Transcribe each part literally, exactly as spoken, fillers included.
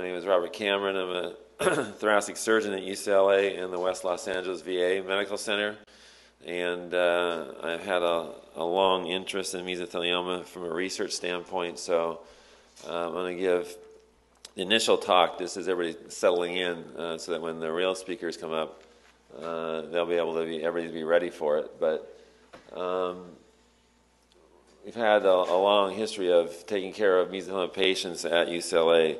My name is Robert Cameron. I'm a thoracic surgeon at U C L A and the West Los Angeles V A Medical Center. And uh, I've had a, a long interest in mesothelioma from a research standpoint, so uh, I'm going to give the initial talk. This is everybody settling in uh, so that when the real speakers come up, uh, they'll be able to be, everybody be ready for it. But um, we've had a, a long history of taking care of mesothelioma patients at U C L A,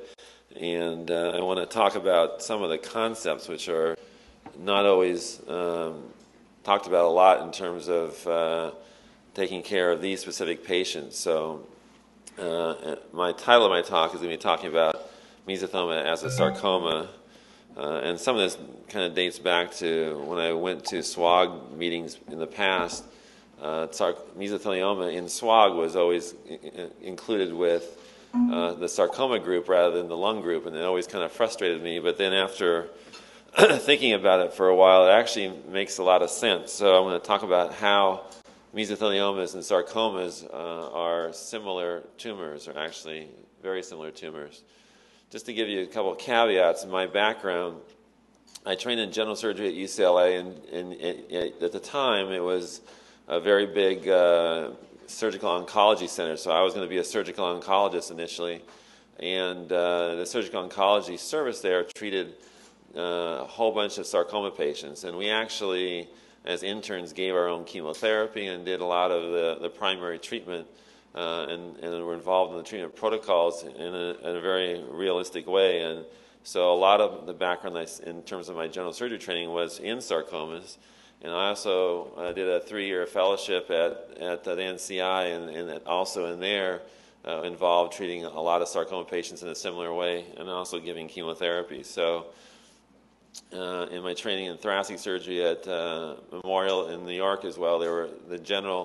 and uh, I want to talk about some of the concepts which are not always um, talked about a lot in terms of uh, taking care of these specific patients. So uh, my title of my talk is going to be talking about mesothelioma as a sarcoma. Uh, and some of this kind of dates back to when I went to S W O G meetings in the past. Uh, mesothelioma in S W O G was always included with uh, the sarcoma group rather than the lung group, and it always kind of frustrated me. But then after thinking about it for a while, it actually makes a lot of sense. So I'm going to talk about how mesotheliomas and sarcomas uh, are similar tumors, or actually very similar tumors. Just to give you a couple of caveats, in my background, I trained in general surgery at U C L A, and, and it, it, at the time it was a very big uh, surgical oncology center, so I was going to be a surgical oncologist initially, and uh, the surgical oncology service there treated Uh, a whole bunch of sarcoma patients, and we actually, as interns, gave our own chemotherapy and did a lot of the, the primary treatment, uh, and, and were involved in the treatment protocols in a, in a very realistic way. And so a lot of the background I, in terms of my general surgery training was in sarcomas, and I also uh, did a three-year fellowship at, at the N C I, and, and also in there uh, involved treating a lot of sarcoma patients in a similar way and also giving chemotherapy. So Uh, in my training in thoracic surgery at uh, Memorial in New York as well, there were the general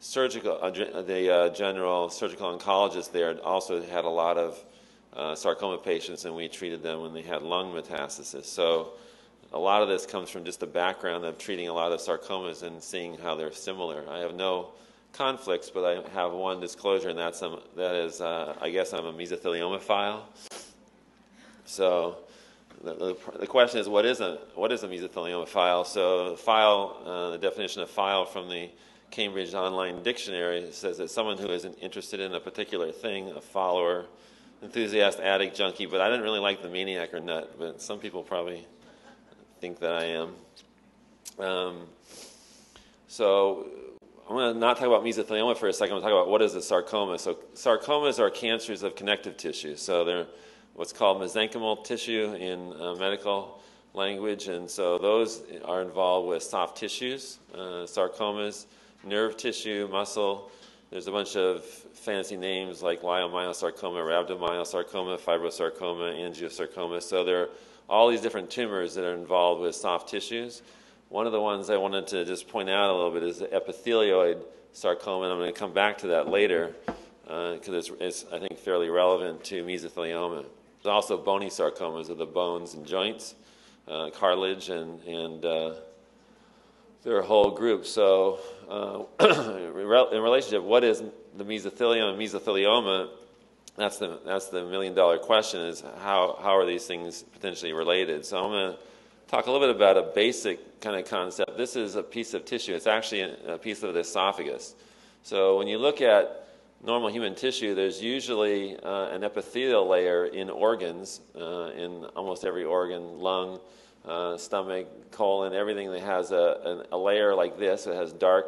surgical, uh, the uh, general surgical oncologist there also had a lot of uh, sarcoma patients, and we treated them when they had lung metastasis. So a lot of this comes from just the background of treating a lot of sarcomas and seeing how they're similar. I have no conflicts, but I have one disclosure, and that's um, that is, uh, I guess I'm a mesotheliomophile. So The, the, the question is, what is a what is a mesotheliomophile? So, phile, uh, the definition of phile from the Cambridge Online Dictionary says that someone who isn't interested in a particular thing, a follower, enthusiast, addict, junkie. But I didn't really like the maniac or nut. But some people probably think that I am. Um, so, I'm going to not talk about mesothelioma for a second. I'm going to talk about what is a sarcoma. So, sarcomas are cancers of connective tissue. So they're what's called mesenchymal tissue in uh, medical language, and so those are involved with soft tissues, uh, sarcomas, nerve tissue, muscle. There's a bunch of fancy names like leiomyosarcoma, rhabdomyosarcoma, fibrosarcoma, angiosarcoma. So there are all these different tumors that are involved with soft tissues. One of the ones I wanted to just point out a little bit is the epithelioid sarcoma, and I'm going to come back to that later because uh, it's, it's, I think, fairly relevant to mesothelioma. There's also bony sarcomas of the bones and joints, uh, cartilage, and, and uh, they're a whole group. So uh, in relationship, what is the mesothelium and mesothelioma? That's the, that's the million-dollar question, is how, how are these things potentially related? So I'm going to talk a little bit about a basic kind of concept. This is a piece of tissue. It's actually a piece of the esophagus. So when you look at normal human tissue, there's usually uh, an epithelial layer in organs, uh, in almost every organ, lung, uh, stomach, colon, everything that has a, a layer like this. It has dark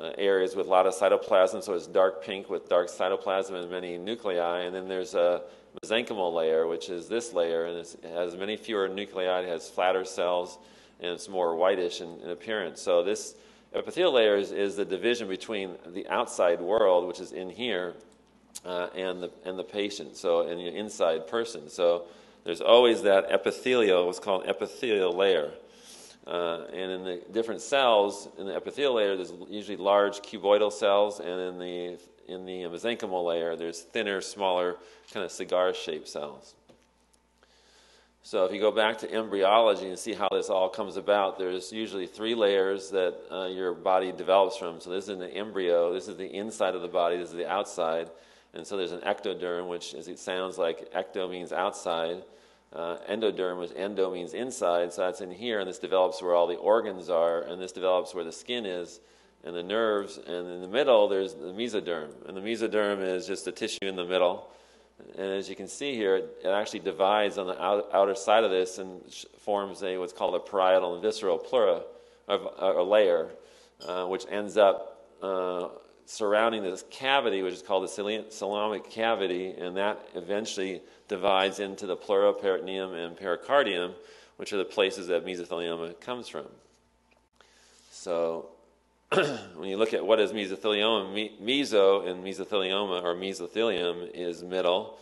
uh, areas with a lot of cytoplasm, so it's dark pink with dark cytoplasm and many nuclei. And then there's a mesenchymal layer, which is this layer, and it's, it has many fewer nuclei, it has flatter cells, and it's more whitish in, in appearance. So this epithelial layer is, is the division between the outside world, which is in here, uh, and the and the patient, so and your inside person. So there's always that epithelial, what's called an epithelial layer. Uh, and in the different cells in the epithelial layer, there's usually large cuboidal cells, and in the in the mesenchymal layer, there's thinner, smaller, kind of cigar-shaped cells. So if you go back to embryology and see how this all comes about, there's usually three layers that uh, your body develops from. So this is an embryo, this is the inside of the body, this is the outside, And so there's an ectoderm, which, as it sounds like, ecto means outside. Uh, endoderm, which endo means inside, so that's in here, and this develops where all the organs are, and this develops where the skin is, and the nerves, and in the middle there's the mesoderm, and the mesoderm is just the tissue in the middle, and as you can see here, it, it actually divides on the out, outer side of this and forms a what's called a parietal and visceral pleura, or, or layer, uh, which ends up uh, surrounding this cavity, which is called the coelomic cavity, and that eventually divides into the pleuroperitoneum and pericardium, which are the places that mesothelioma comes from. So when you look at what is mesothelioma, me meso in mesothelioma or mesothelium is middle,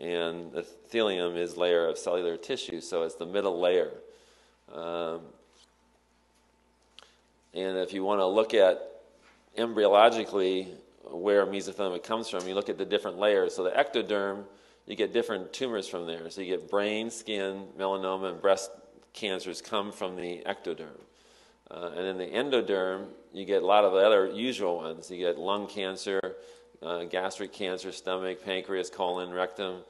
and the thelium is layer of cellular tissue, so it's the middle layer. Um, and if you want to look at embryologically where mesothelioma comes from, you look at the different layers. So the ectoderm, you get different tumors from there. So you get brain, skin, melanoma, and breast cancers come from the ectoderm. Uh, and in the endoderm, you get a lot of the other usual ones. You get lung cancer, uh, gastric cancer, stomach, pancreas, colon, rectum,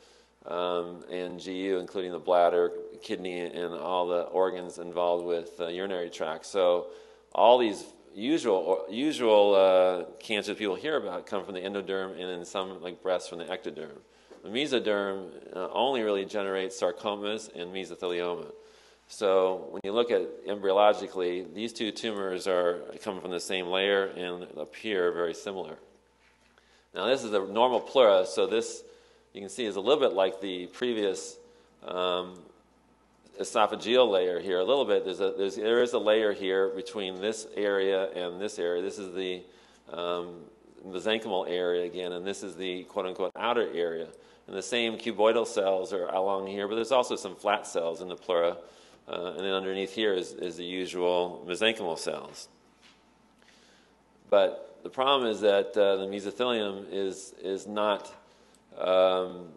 um, and G U, including the bladder, kidney, and all the organs involved with uh, urinary tract. So all these usual usual uh, cancers people hear about come from the endoderm, and in some, like breast, from the ectoderm. The mesoderm uh, only really generates sarcomas and mesothelioma. So when you look at embryologically, these two tumors are come from the same layer and appear very similar. Now this is a normal pleura, so this, you can see, is a little bit like the previous um, esophageal layer here a little bit. There's a, there's, there is a layer here between this area and this area. This is the um, mesenchymal area again, and this is the quote-unquote outer area. And the same cuboidal cells are along here, but there's also some flat cells in the pleura. Uh, and then underneath here is, is the usual mesenchymal cells. But the problem is that uh, the mesothelium is, is not... Um,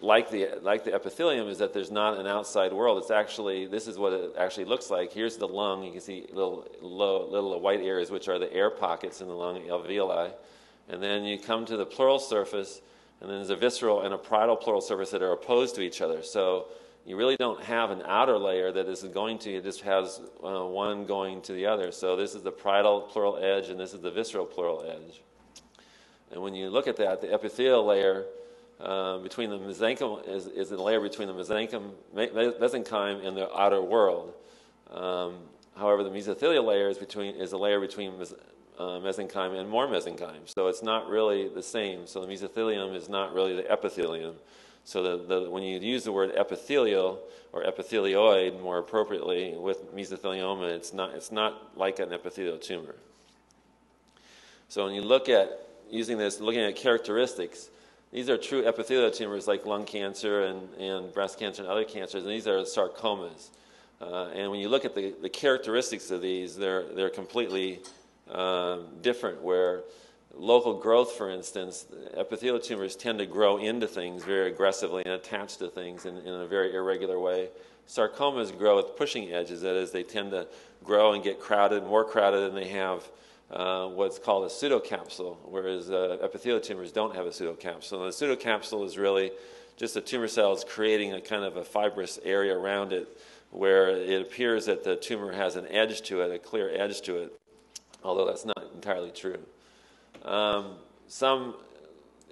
Like the, like the epithelium, is that there's not an outside world. It's actually, this is what it actually looks like. Here's the lung. You can see little, low, little white areas, which are the air pockets in the lung, alveoli. And then you come to the pleural surface, and then there's a visceral and a parietal pleural surface that are opposed to each other. So you really don't have an outer layer that this is going to. It just has uh, one going to the other. So this is the parietal pleural edge, and this is the visceral pleural edge. And when you look at that, the epithelial layer, Uh, between the mesenchyme is, is the layer between the mesenchyme, mesenchyme and the outer world. Um, however, the mesothelial layer is between is the layer between mes, uh, mesenchyme and more mesenchyme. So it's not really the same. So the mesothelium is not really the epithelium. So the, the, when you use the word epithelial or epithelioid more appropriately with mesothelioma, it's not it's not like an epithelial tumor. So when you look at using this, looking at characteristics. These are true epithelial tumors like lung cancer and, and breast cancer and other cancers, and these are sarcomas. Uh, and when you look at the, the characteristics of these, they're, they're completely um, different, where local growth, for instance, epithelial tumors tend to grow into things very aggressively and attach to things in, in a very irregular way. Sarcomas grow with pushing edges, that is, they tend to grow and get crowded, more crowded than they have Uh, what's called a pseudocapsule, whereas uh, epithelial tumors don't have a pseudocapsule. And the pseudocapsule is really just the tumor cells creating a kind of a fibrous area around it where it appears that the tumor has an edge to it, a clear edge to it, although that's not entirely true. Um, some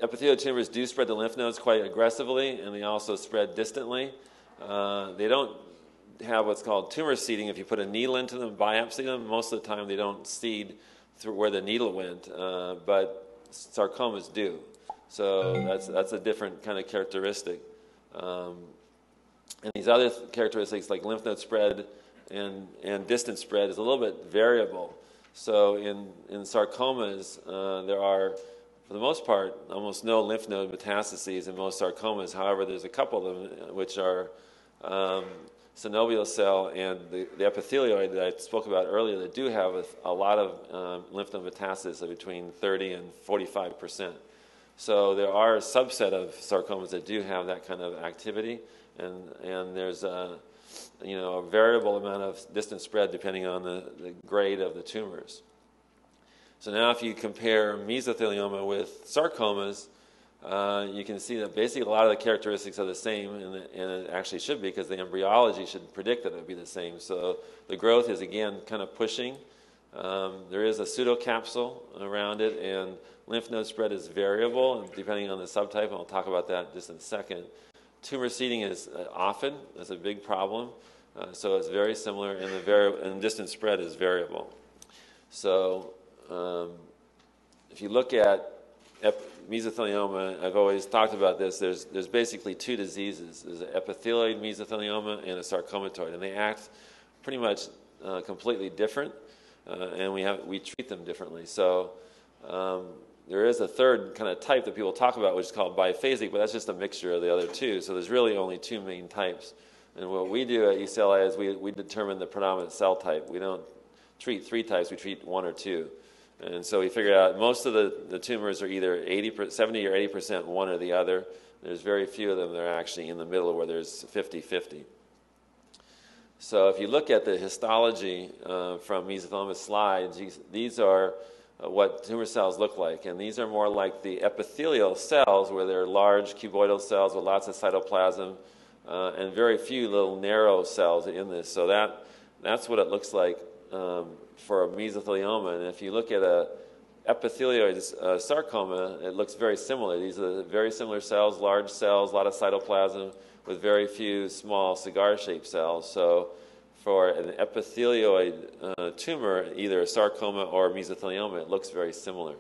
epithelial tumors do spread the lymph nodes quite aggressively, and they also spread distantly. Uh, they don't have what's called tumor seeding. If you put a needle into them, biopsy them, most of the time they don't seed through where the needle went, uh, but sarcomas do. So that's, that's a different kind of characteristic. Um, and these other th characteristics like lymph node spread and, and distance spread is a little bit variable. So in, in sarcomas, uh, there are, for the most part, almost no lymph node metastases in most sarcomas. However, there's a couple of them which are um, synovial cell and the, the epithelioid that I spoke about earlier that do have a, a lot of um, lymph node metastasis of between thirty and forty-five percent. So there are a subset of sarcomas that do have that kind of activity, and, and there's a, you know, a variable amount of distance spread depending on the, the grade of the tumors. So now if you compare mesothelioma with sarcomas, uh, you can see that basically a lot of the characteristics are the same, and, and it actually should be, because the embryology should predict that it would be the same. So the growth is, again, kind of pushing. Um, there is a pseudocapsule around it, and lymph node spread is variable depending on the subtype, and I'll talk about that just in a second. Tumor seeding is often, that's a big problem, uh, so it's very similar, and the vari- and distance spread is variable. So um, if you look at mesothelioma, I've always talked about this, there's, there's basically two diseases. There's an epithelioid mesothelioma and a sarcomatoid, and they act pretty much uh, completely different. Uh, and we have we treat them differently. So um, there is a third kind of type that people talk about, which is called biphasic, but that's just a mixture of the other two. So there's really only two main types. And what we do at U C L A is we, we determine the predominant cell type. We don't treat three types, we treat one or two. And so we figured out most of the, the tumors are either eighty, seventy or eighty percent one or the other. There's very few of them that are actually in the middle where there's fifty fifty. So if you look at the histology uh, from mesothelioma slides, you, these are uh, what tumor cells look like. And these are more like the epithelial cells, where they're large cuboidal cells with lots of cytoplasm uh, and very few little narrow cells in this. So that, that's what it looks like um, for a mesothelioma. And if you look at a epithelioid uh, sarcoma, it looks very similar. These are very similar cells, large cells, a lot of cytoplasm, with very few small cigar-shaped cells. So for an epithelioid uh, tumor, either a sarcoma or a mesothelioma, it looks very similar.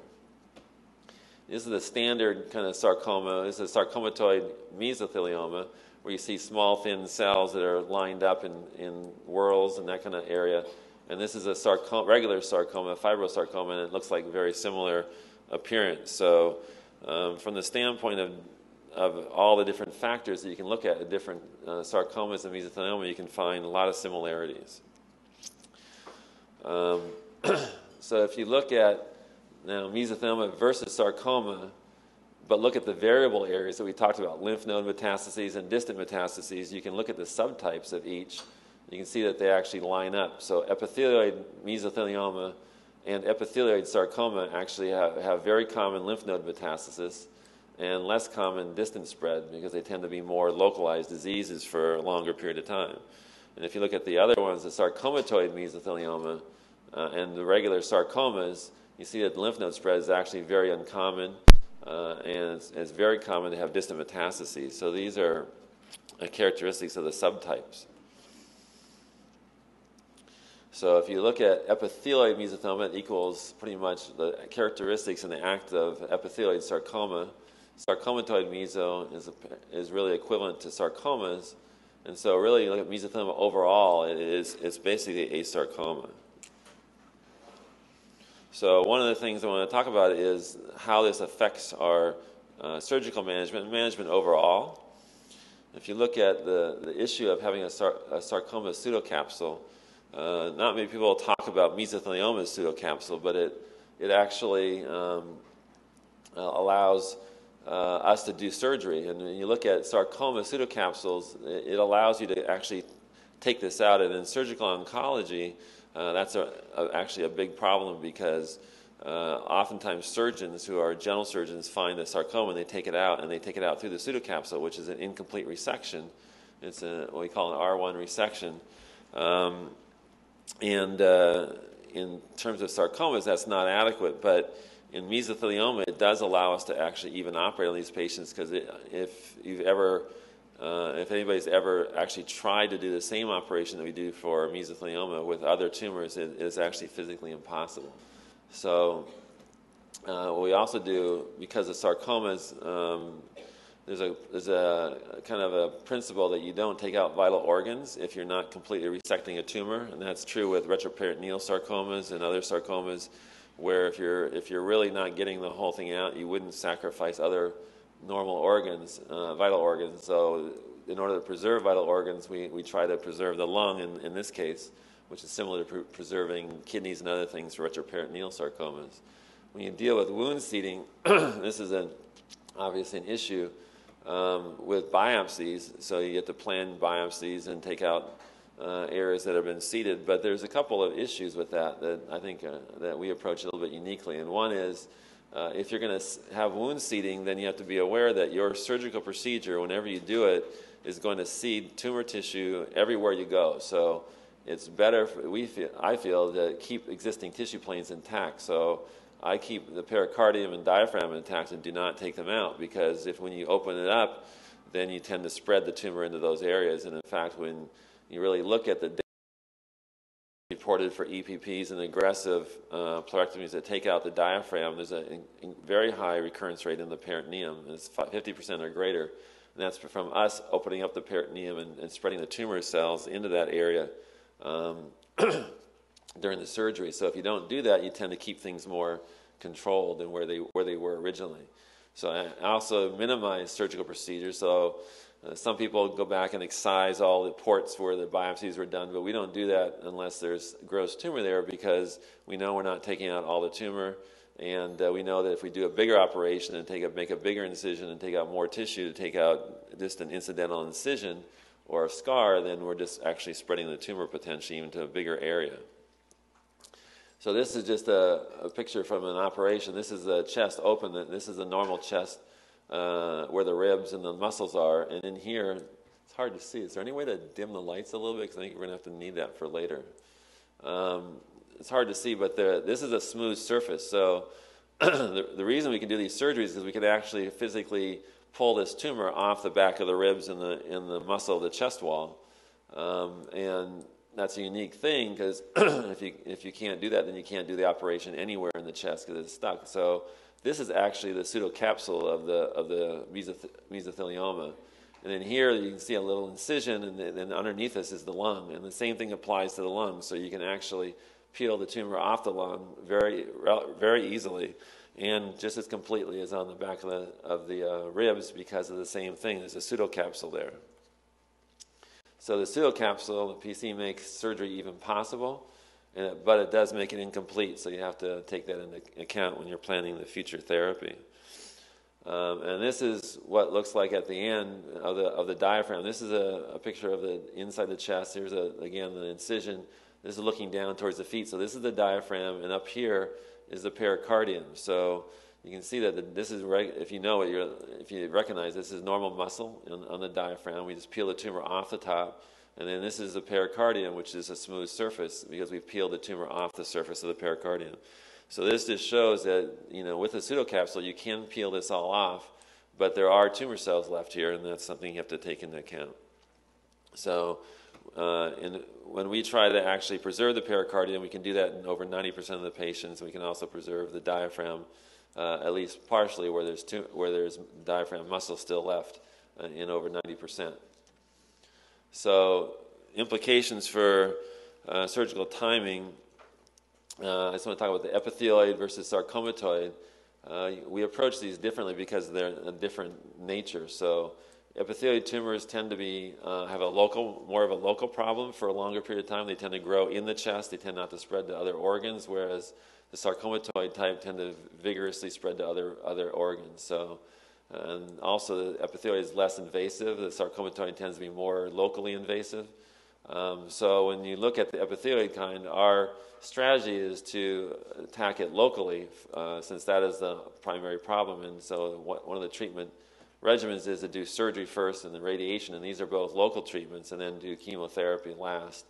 This is the standard kind of sarcoma. This is a sarcomatoid mesothelioma, where you see small, thin cells that are lined up in, in whorls and that kind of area. And this is a sarco- regular sarcoma, fibrosarcoma, and it looks like very similar appearance. So um, from the standpoint of of all the different factors that you can look at, at different uh, sarcomas and mesothelioma, you can find a lot of similarities. Um, so if you look at now mesothelioma versus sarcoma, but look at the variable areas that we talked about, lymph node metastases and distant metastases, you can look at the subtypes of each. You can see that they actually line up. So epithelioid mesothelioma and epithelioid sarcoma actually have, have very common lymph node metastasis, and less common distant spread, because they tend to be more localized diseases for a longer period of time. And if you look at the other ones, the sarcomatoid mesothelioma uh, and the regular sarcomas, you see that lymph node spread is actually very uncommon, uh, and it's, it's very common to have distant metastases. So these are uh, characteristics of the subtypes. So if you look at epithelioid mesothelioma, it equals pretty much the characteristics in the act of epithelioid sarcoma. Sarcomatoid meso is, a, is really equivalent to sarcomas, and so really you look at mesothelioma overall, it is, it's basically a sarcoma. So one of the things I want to talk about is how this affects our uh, surgical management and management overall. If you look at the, the issue of having a, sar, a sarcoma pseudocapsule, uh, not many people talk about mesothelioma pseudocapsule, but it, it actually um, uh, allows Uh, us to do surgery. And when you look at sarcoma pseudocapsules, it, it allows you to actually take this out. And in surgical oncology, uh, that's a, a, actually a big problem, because uh, oftentimes surgeons who are general surgeons find the sarcoma and they take it out, and they take it out through the pseudocapsule, which is an incomplete resection. It's a, what we call an R one resection. Um, and uh, in terms of sarcomas, that's not adequate. But in mesothelioma, it does allow us to actually even operate on these patients, because if you've ever, uh, if anybody's ever actually tried to do the same operation that we do for mesothelioma with other tumors, it is actually physically impossible. So uh, what we also do, because of sarcomas, um, there's a there's a kind of a principle that you don't take out vital organs if you're not completely resecting a tumor, and that's true with retroperitoneal sarcomas and other sarcomas, where if you're, if you're really not getting the whole thing out, you wouldn't sacrifice other normal organs, uh, vital organs. So in order to preserve vital organs, we, we try to preserve the lung in, in this case, which is similar to pre preserving kidneys and other things for retroperitoneal sarcomas. When you deal with wound seeding, this is an, obviously an issue um, with biopsies. So you get to plan biopsies and take out Uh, areas that have been seeded, but there's a couple of issues with that that I think uh, that we approach a little bit uniquely. And one is Uh, if you're going to have wound seeding, then you have to be aware that your surgical procedure, whenever you do it, is going to seed tumor tissue everywhere you go. So it's better, for, we feel, I feel, to keep existing tissue planes intact. So I keep the pericardium and diaphragm intact and do not take them out, because if when you open it up, then you tend to spread the tumor into those areas. And in fact, when you really look at the data reported for E P Ps and aggressive uh, pleurectomies that take out the diaphragm, there's a in, in very high recurrence rate in the peritoneum. It's fifty percent or greater. And that's from us opening up the peritoneum and, and spreading the tumor cells into that area um, during the surgery. So if you don't do that, you tend to keep things more controlled than where they, where they were originally. So I also minimize surgical procedures. So uh, some people go back and excise all the ports where the biopsies were done, but we don't do that unless there's gross tumor there, because we know we're not taking out all the tumor. And uh, we know that if we do a bigger operation and take a, make a bigger incision and take out more tissue to take out just an incidental incision or a scar, then we're just actually spreading the tumor potentially into a bigger area. So this is just a, a picture from an operation. This is the chest open. This is the normal chest uh, where the ribs and the muscles are. And in here, it's hard to see. Is there any way to dim the lights a little bit? Because I think we're going to have to need that for later. Um, it's hard to see, but the, this is a smooth surface. So the, the reason we can do these surgeries is we can actually physically pull this tumor off the back of the ribs and the, and the muscle of the chest wall. Um, and... That's a unique thing, because if you, if you can't do that, then you can't do the operation anywhere in the chest because it's stuck. So this is actually the pseudocapsule of the, of the mesoth mesothelioma. And in here, you can see a little incision, and then underneath this is the lung. And the same thing applies to the lung. So you can actually peel the tumor off the lung very, very easily and just as completely as on the back of the, of the uh, ribs, because of the same thing. There's a pseudocapsule there. So the pseudocapsule, the P C, makes surgery even possible, and it, but it does make it incomplete, so you have to take that into account when you're planning the future therapy. Um, and this is what looks like at the end of the, of the diaphragm. This is a, a picture of the inside the chest. Here's, a, again, the incision. This is looking down towards the feet. So this is the diaphragm, and up here is the pericardium. So you can see that the, this is, if you know it, you're, if you recognize this is normal muscle in, on the diaphragm. We just peel the tumor off the top. And then this is the pericardium, which is a smooth surface because we've peeled the tumor off the surface of the pericardium. So this just shows that, you know, with a pseudocapsule, you can peel this all off, but there are tumor cells left here, and that's something you have to take into account. So uh, in, when we try to actually preserve the pericardium, we can do that in over ninety percent of the patients. We can also preserve the diaphragm. Uh, at least partially, where there's two, where there's diaphragm muscle still left uh, in over ninety percent. So implications for uh, surgical timing. Uh, I just want to talk about the epithelioid versus sarcomatoid. Uh, we approach these differently because they're a different nature. So epithelioid tumors tend to be uh, have a local, more of a local problem for a longer period of time. They tend to grow in the chest. They tend not to spread to other organs, whereas the sarcomatoid type tend to vigorously spread to other, other organs. So, and also the epithelioid is less invasive. The sarcomatoid tends to be more locally invasive. Um, so when you look at the epithelioid kind, our strategy is to attack it locally, uh, since that is the primary problem. And so what, one of the treatment regimens is to do surgery first and then radiation. And these are both local treatments, and then do chemotherapy last,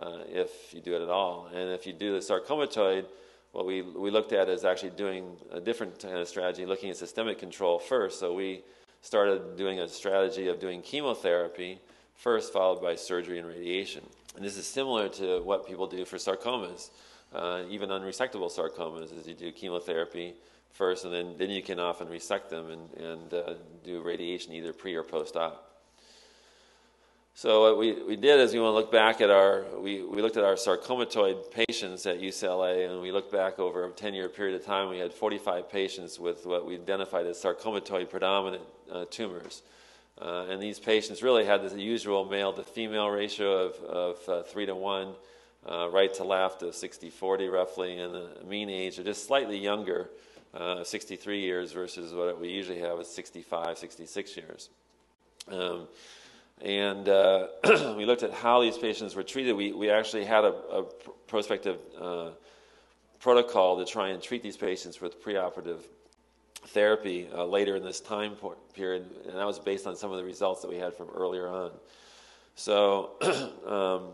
uh, if you do it at all. And if you do the sarcomatoid, what we, we looked at is actually doing a different kind of strategy, looking at systemic control first. So we started doing a strategy of doing chemotherapy first, followed by surgery and radiation. And this is similar to what people do for sarcomas, uh, even unresectable sarcomas, is you do chemotherapy first, and then, then you can often resect them and, and uh, do radiation either pre or post-op. So what we, we did is we want to look back at our, we, we looked at our sarcomatoid patients at U C L A, and we looked back over a ten-year period of time. We had forty-five patients with what we identified as sarcomatoid predominant uh, tumors. Uh, and these patients really had the usual male to female ratio of, of uh, three to one, uh, right to left of sixty forty roughly, and the mean age are just slightly younger, uh, sixty-three years versus what we usually have is sixty-five, sixty-six years. Um, And uh, we looked at how these patients were treated. We, we actually had a, a prospective uh, protocol to try and treat these patients with preoperative therapy uh, later in this time period, and that was based on some of the results that we had from earlier on. So um,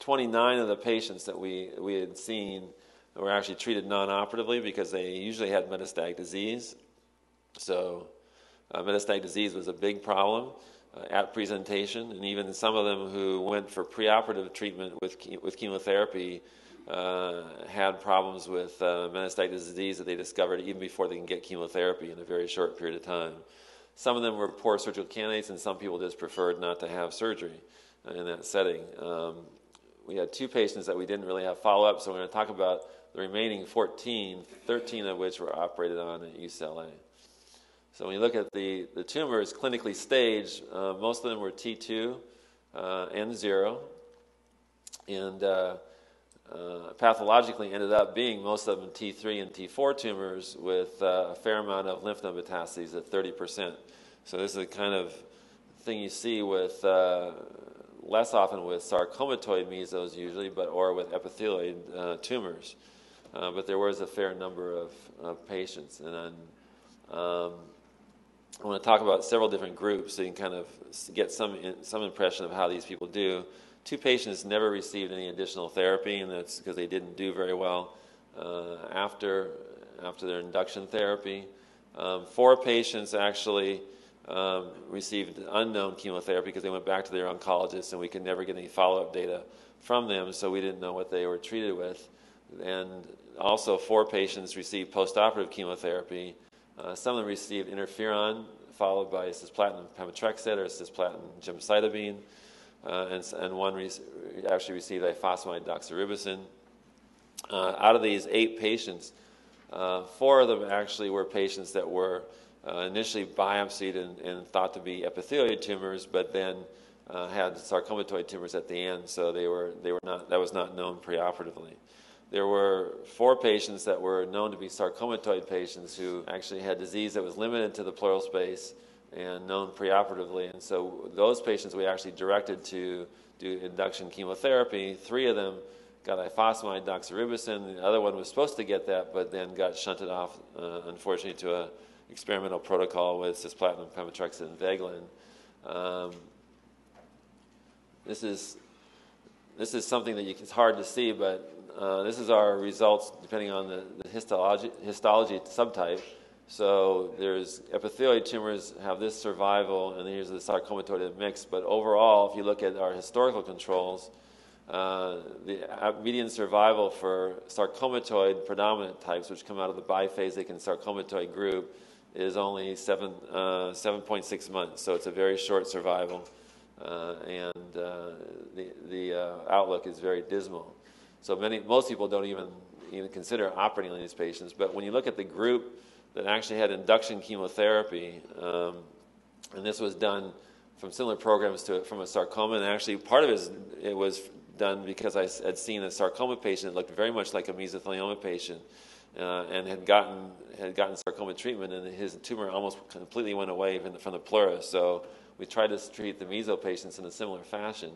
twenty-nine of the patients that we, we had seen were actually treated non-operatively because they usually had metastatic disease. So uh, metastatic disease was a big problem uh, at presentation, and even some of them who went for preoperative treatment with, chem with chemotherapy Uh, had problems with uh, metastatic disease that they discovered even before they can get chemotherapy in a very short period of time. Some of them were poor surgical candidates, and some people just preferred not to have surgery in that setting. Um, we had two patients that we didn't really have follow-up, so we're going to talk about the remaining fourteen, thirteen of which were operated on at U C L A. So when you look at the, the tumors clinically staged, uh, most of them were T two uh, and zero, and uh, Uh, pathologically ended up being most of them T three and T four tumors with uh, a fair amount of lymph node metastases at thirty percent. So this is the kind of thing you see with uh, less often with sarcomatoid mesos usually, but or with epithelioid uh, tumors. Uh, but there was a fair number of, of patients, and I'm, um, I want to talk about several different groups so you can kind of get some some impression of how these people do. Two patients never received any additional therapy, and that's because they didn't do very well uh, after, after their induction therapy. Um, four patients actually um, received unknown chemotherapy because they went back to their oncologist, and we could never get any follow-up data from them, so we didn't know what they were treated with. And also four patients received postoperative chemotherapy. Uh, some of them received interferon followed by cisplatin pemetrexed or cisplatin gemcitabine. Uh, and, and one re actually received ifosfamide doxorubicin. Uh, out of these eight patients, uh, four of them actually were patients that were uh, initially biopsied and, and thought to be epithelioid tumors, but then uh, had sarcomatoid tumors at the end, so they were, they were not, that was not known preoperatively. There were four patients that were known to be sarcomatoid patients who actually had disease that was limited to the pleural space and known preoperatively, and so those patients we actually directed to do induction chemotherapy. Three of them got ifosfamide doxorubicin. The other one was supposed to get that, but then got shunted off, uh, unfortunately, to an experimental protocol with cisplatin, pemetrexed, and Vigeland. Um, this is this is something that you, it's hard to see, but uh, this is our results depending on the, the histology histology subtype. So there's epithelioid tumors have this survival, and here's the sarcomatoid mix. But overall, if you look at our historical controls, uh, the median survival for sarcomatoid predominant types, which come out of the biphasic and sarcomatoid group, is only seven uh, seven point six months. So it's a very short survival, uh, and uh, the the uh, outlook is very dismal. So many most people don't even even consider operating on these patients. But when you look at the group that actually had induction chemotherapy, um, and this was done from similar programs to from a sarcoma, and actually part of it, is, it was done because I had seen a sarcoma patient that looked very much like a mesothelioma patient, uh, and had gotten had gotten sarcoma treatment, and his tumor almost completely went away from the, from the pleura. So we tried to treat the meso patients in a similar fashion,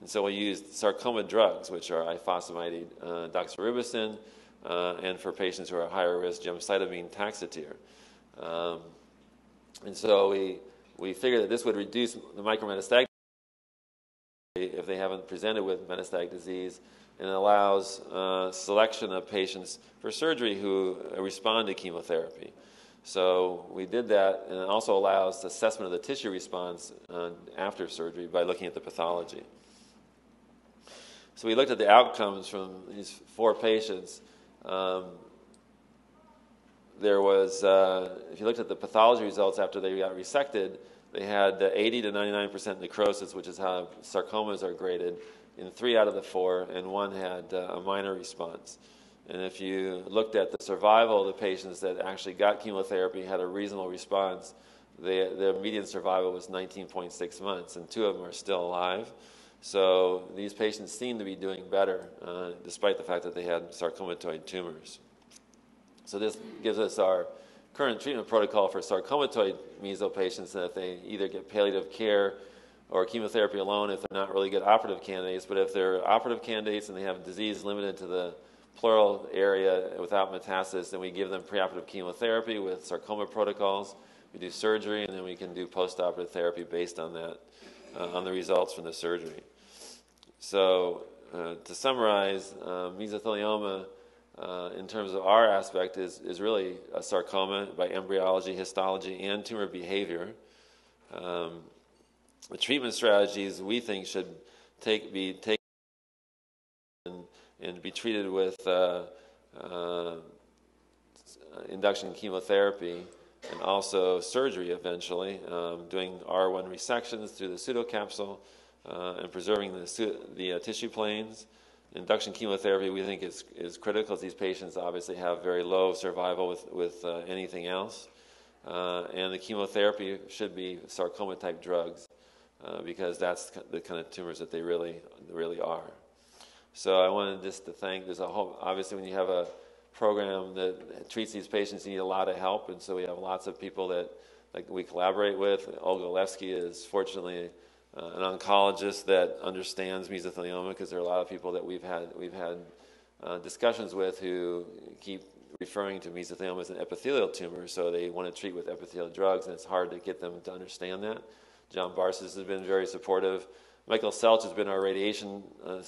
and so we used sarcoma drugs, which are ifosfamide, uh, doxorubicin. Uh, and for patients who are higher risk, gemcitabine, taxotere. Um, and so we, we figured that this would reduce the micrometastatic if they haven't presented with metastatic disease, and it allows uh, selection of patients for surgery who respond to chemotherapy. So we did that, and it also allows assessment of the tissue response uh, after surgery by looking at the pathology. So we looked at the outcomes from these four patients. Um, there was, uh, if you looked at the pathology results after they got resected, they had uh, eighty to ninety-nine percent necrosis, which is how sarcomas are graded, in three out of the four, and one had uh, a minor response. And if you looked at the survival of the patients that actually got chemotherapy, had a reasonable response, they, their median survival was nineteen point six months, and two of them are still alive. So these patients seem to be doing better, uh, despite the fact that they had sarcomatoid tumors. So this gives us our current treatment protocol for sarcomatoid meso patients, that they either get palliative care or chemotherapy alone if they're not really good operative candidates. But if they're operative candidates and they have disease limited to the pleural area without metastasis, and we give them preoperative chemotherapy with sarcoma protocols. We do surgery, and then we can do postoperative therapy based on that, uh, on the results from the surgery. So uh, to summarize, uh, mesothelioma, uh, in terms of our aspect, is, is really a sarcoma by embryology, histology, and tumor behavior. Um, the treatment strategies, we think, should take, be taken and, and be treated with uh, uh, induction chemotherapy, and also surgery eventually, um, doing R one resections through the pseudocapsule uh, and preserving the, the uh, tissue planes. Induction chemotherapy, we think, is, is critical. These patients obviously have very low survival with, with uh, anything else. Uh, and the chemotherapy should be sarcoma-type drugs uh, because that's the kind of tumors that they really, really are. So I wanted just to thank, there's a whole, obviously when you have a program that treats these patients, you need a lot of help, and so we have lots of people that, that we collaborate with. Olga Lefsky is fortunately uh, an oncologist that understands mesothelioma, because there are a lot of people that we've had we've had uh, discussions with who keep referring to mesothelioma as an epithelial tumor, so they want to treat with epithelial drugs, and it's hard to get them to understand that. John Barses has been very supportive. Michael Selch has been our radiation uh,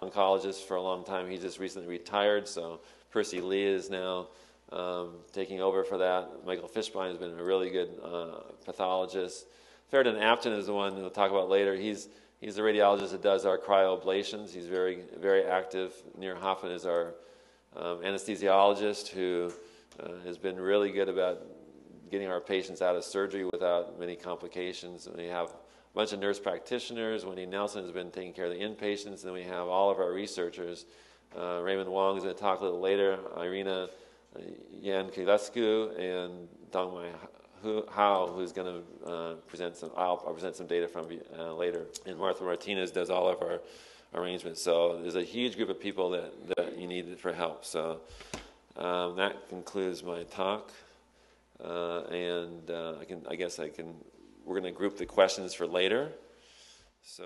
oncologist for a long time. He just recently retired, so Percy Lee is now um, taking over for that. Michael Fishbein has been a really good uh, pathologist. Feridun Afton is the one we'll talk about later. He's he's the radiologist that does our cryoablations. He's very very active. Nir Hoffman is our um, anesthesiologist who uh, has been really good about getting our patients out of surgery without many complications. And we have a bunch of nurse practitioners. Wendy Nelson has been taking care of the inpatients, and we have all of our researchers. Uh, Raymond Wong is going to talk a little later, Irina Yan-Keylescu, and Dong-Mai Hao, who's going to uh, present some, I'll, I'll present some data from uh, later. And Martha Martinez does all of our arrangements. So there's a huge group of people that, that you need for help. So um, that concludes my talk. Uh, and uh, I, can, I guess I can, we're going to group the questions for later. So.